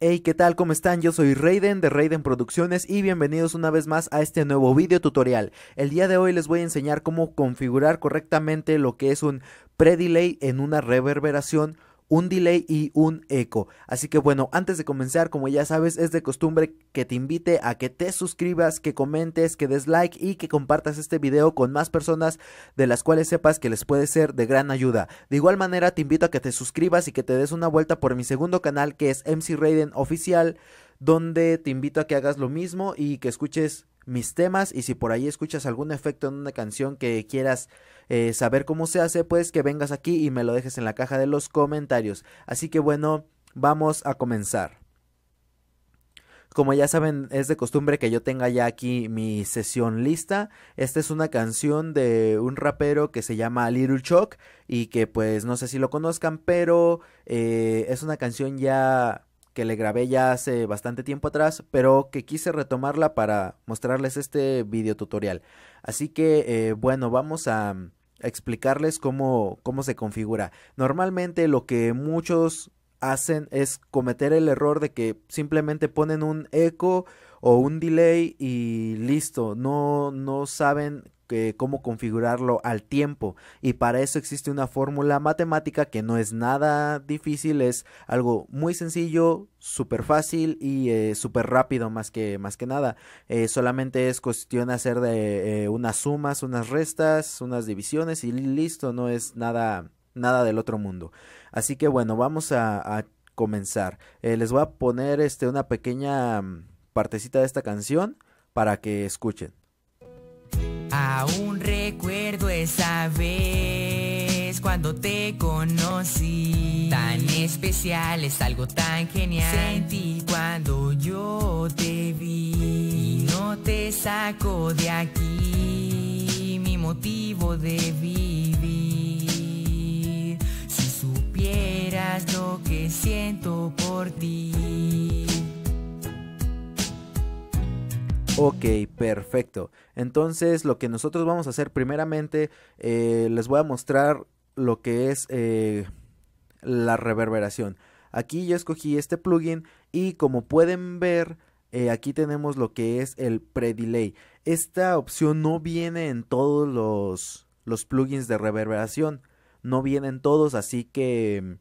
Hey, ¿qué tal? ¿Cómo están? Yo soy Raiden de Raiden Producciones y bienvenidos una vez más a este nuevo video tutorial. El día de hoy les voy a enseñar cómo configurar correctamente lo que es un pre-delay en una reverberación, un delay y un eco. Así que bueno, antes de comenzar, como ya sabes, es de costumbre que te invite a que te suscribas, que comentes, que des like y que compartas este video con más personas de las cuales sepas que les puede ser de gran ayuda. De igual manera te invito a que te suscribas y que te des una vuelta por mi segundo canal, que es MC Raiden Oficial, donde te invito a que hagas lo mismo y que escuches mis temas, y si por ahí escuchas algún efecto en una canción que quieras saber cómo se hace, pues que vengas aquí y me lo dejes en la caja de los comentarios. Así que bueno, vamos a comenzar. Como ya saben, es de costumbre que yo tenga ya aquí mi sesión lista. Esta es una canción de un rapero que se llama Lil' Chuck y que pues no sé si lo conozcan, pero es una canción ya que le grabé ya hace bastante tiempo atrás, pero que quise retomarla para mostrarles este video tutorial. Así que bueno, vamos a explicarles cómo se configura. Normalmente lo que muchos hacen es cometer el error de que simplemente ponen un eco o un delay y listo, no saben cómo configurarlo al tiempo, y para eso existe una fórmula matemática que no es nada difícil, es algo muy sencillo, súper fácil y súper rápido, más que nada. Solamente es cuestión de hacer de unas sumas, unas restas, unas divisiones y listo, no es nada del otro mundo. Así que bueno, vamos a comenzar. Les voy a poner una pequeña partecita de esta canción para que escuchen. Aún recuerdo esa vez cuando te conocí, tan especial, es algo tan genial. Sentí cuando yo te vi, no te saco de aquí, mi motivo de vivir. Si supieras lo que siento por ti. Ok, perfecto. Entonces lo que nosotros vamos a hacer primeramente, les voy a mostrar lo que es la reverberación. Aquí yo escogí este plugin y como pueden ver, aquí tenemos lo que es el pre-delay. Esta opción no viene en todos los plugins de reverberación, no vienen todos, así que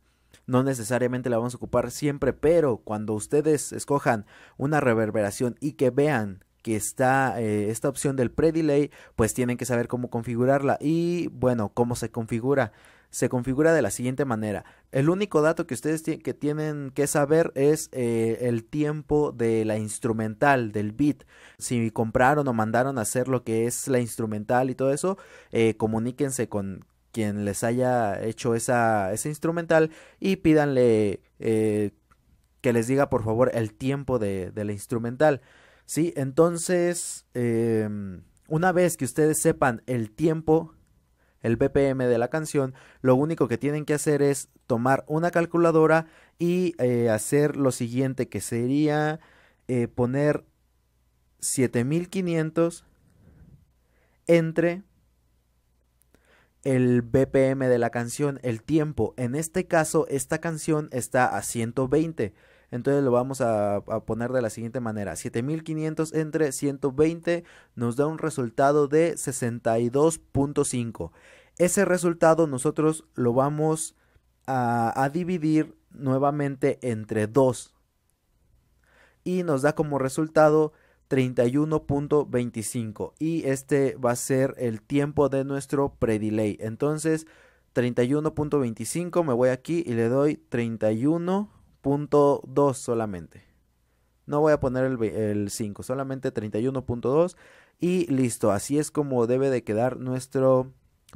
no necesariamente la vamos a ocupar siempre, pero cuando ustedes escojan una reverberación y que vean que está esta opción del pre-delay, pues tienen que saber cómo configurarla. Y bueno, ¿cómo se configura? Se configura de la siguiente manera. El único dato que ustedes tienen que saber es el tiempo de la instrumental, del beat. Si compraron o mandaron a hacer lo que es la instrumental y todo eso, comuníquense con quien les haya hecho esa instrumental y pídanle que les diga por favor el tiempo de la instrumental. Sí, entonces una vez que ustedes sepan el tiempo, el BPM de la canción, lo único que tienen que hacer es tomar una calculadora y hacer lo siguiente, que sería poner 7500 entre el BPM de la canción, el tiempo. En este caso, esta canción está a 120. Entonces lo vamos a poner de la siguiente manera. 7500 entre 120 nos da un resultado de 62.5. Ese resultado nosotros lo vamos a dividir nuevamente entre 2. Y nos da como resultado 31.25. Y este va a ser el tiempo de nuestro pre-delay. Entonces 31.25, me voy aquí y le doy 31.2 solamente. No voy a poner el 5, solamente 31.2 y listo. Así es como debe de quedar nuestro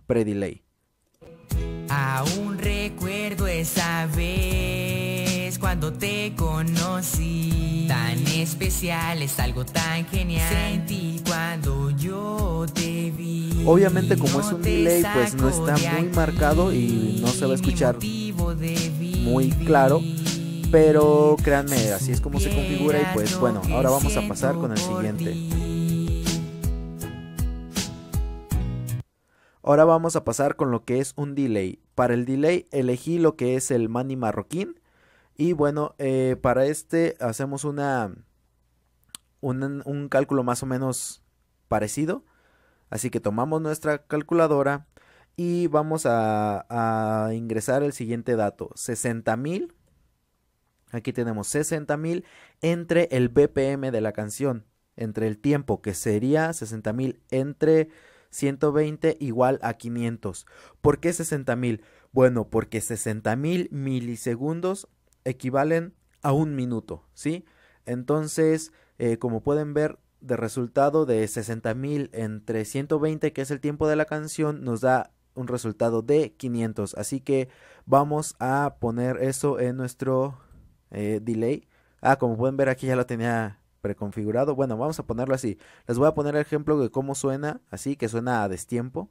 pre-delay. Aún recuerdo esa vez cuando te conocí, tan especial, es algo tan genial. Sentí cuando yo te vi. Obviamente como es un delay, pues no está muy marcado y no se va a escuchar muy claro, pero créanme, así es como se configura. Y pues bueno, ahora vamos a pasar con el siguiente. Ahora vamos a pasar con lo que es un delay. Para el delay elegí lo que es el Manny Marroquín. Y bueno, para este hacemos un cálculo más o menos parecido. Así que tomamos nuestra calculadora y vamos a ingresar el siguiente dato. 60,000. Aquí tenemos 60,000 entre el BPM de la canción, entre el tiempo, que sería 60,000 entre 120 igual a 500. ¿Por qué 60,000? Bueno, porque 60,000 milisegundos equivalen a un minuto, ¿sí? Entonces, como pueden ver, de resultado de 60,000 entre 120, que es el tiempo de la canción, nos da un resultado de 500. Así que vamos a poner eso en nuestro delay. Como pueden ver, aquí ya lo tenía preconfigurado. Bueno, vamos a ponerlo así. Les voy a poner el ejemplo de cómo suena, así que suena a destiempo.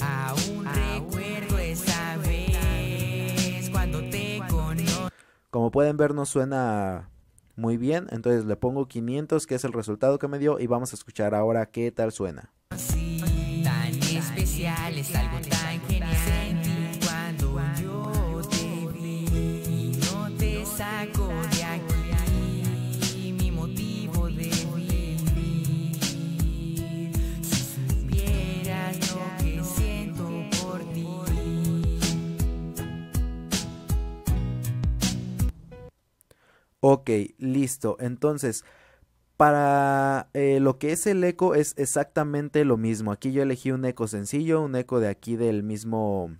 Aún recuerdo esa vez cuando te conocí. Como pueden ver, no suena muy bien, entonces le pongo 500, que es el resultado que me dio, y vamos a escuchar ahora qué tal suena. Sí, tan especial es algo tan genial. Cuando yo te vi y no te saco de aquí, mi motivo de vivir. Si supieras lo que siento por ti. Ok, listo. Entonces, para lo que es el eco es exactamente lo mismo. Aquí yo elegí un eco sencillo, un eco de aquí del mismo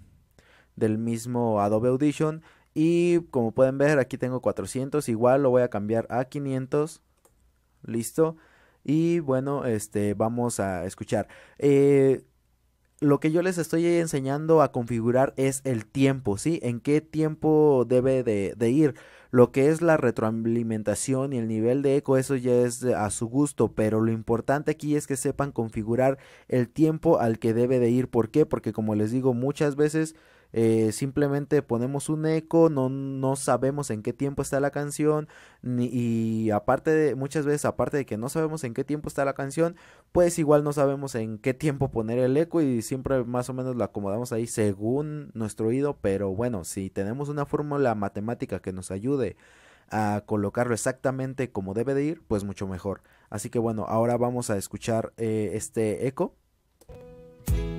Adobe Audition. Y como pueden ver, aquí tengo 400, igual lo voy a cambiar a 500. Listo. Y bueno, vamos a escuchar. Lo que yo les estoy enseñando a configurar es el tiempo, ¿sí? En qué tiempo debe de ir. Lo que es la retroalimentación y el nivel de eco, eso ya es a su gusto, pero lo importante aquí es que sepan configurar el tiempo al que debe de ir. ¿Por qué? Porque como les digo, muchas veces simplemente ponemos un eco, no sabemos en qué tiempo está la canción, y muchas veces aparte de que no sabemos en qué tiempo está la canción, pues igual no sabemos en qué tiempo poner el eco, y siempre más o menos lo acomodamos ahí según nuestro oído. Pero bueno, si tenemos una fórmula matemática que nos ayude a colocarlo exactamente como debe de ir, pues mucho mejor. Así que bueno, ahora vamos a escuchar este eco.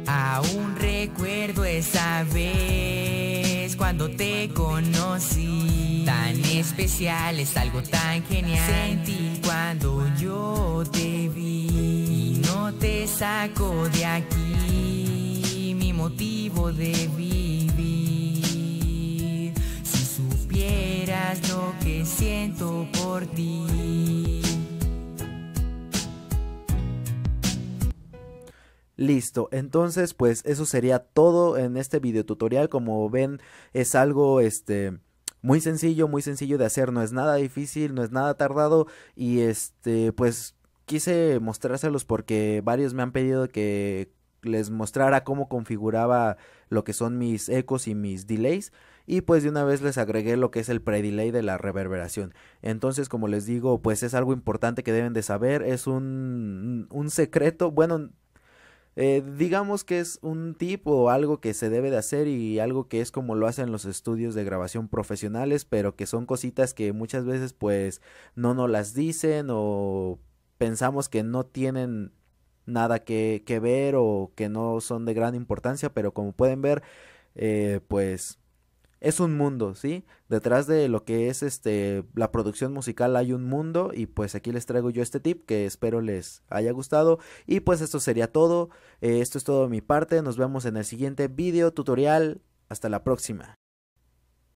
Aún recuerdo esa vez cuando te conocí. Tan especial, es algo tan genial. Sentí cuando yo te vi y no te saco de aquí, mi motivo de vivir. Si supieras lo que siento por ti. Listo, entonces pues eso sería todo en este video tutorial. Como ven, es algo muy sencillo de hacer, no es nada difícil, no es nada tardado, y pues quise mostrárselos porque varios me han pedido que les mostrara cómo configuraba lo que son mis ecos y mis delays, y pues de una vez les agregué lo que es el pre-delay de la reverberación. Entonces, como les digo, pues es algo importante que deben de saber, es un secreto, bueno, digamos que es un tip o algo que se debe de hacer, y algo que es como lo hacen los estudios de grabación profesionales, pero que son cositas que muchas veces pues no nos las dicen, o pensamos que no tienen nada que ver, o que no son de gran importancia, pero como pueden ver pues es un mundo, ¿sí? Detrás de lo que es la producción musical hay un mundo, y pues aquí les traigo yo este tip que espero les haya gustado. Y pues esto sería todo, esto es todo de mi parte, nos vemos en el siguiente video tutorial, hasta la próxima.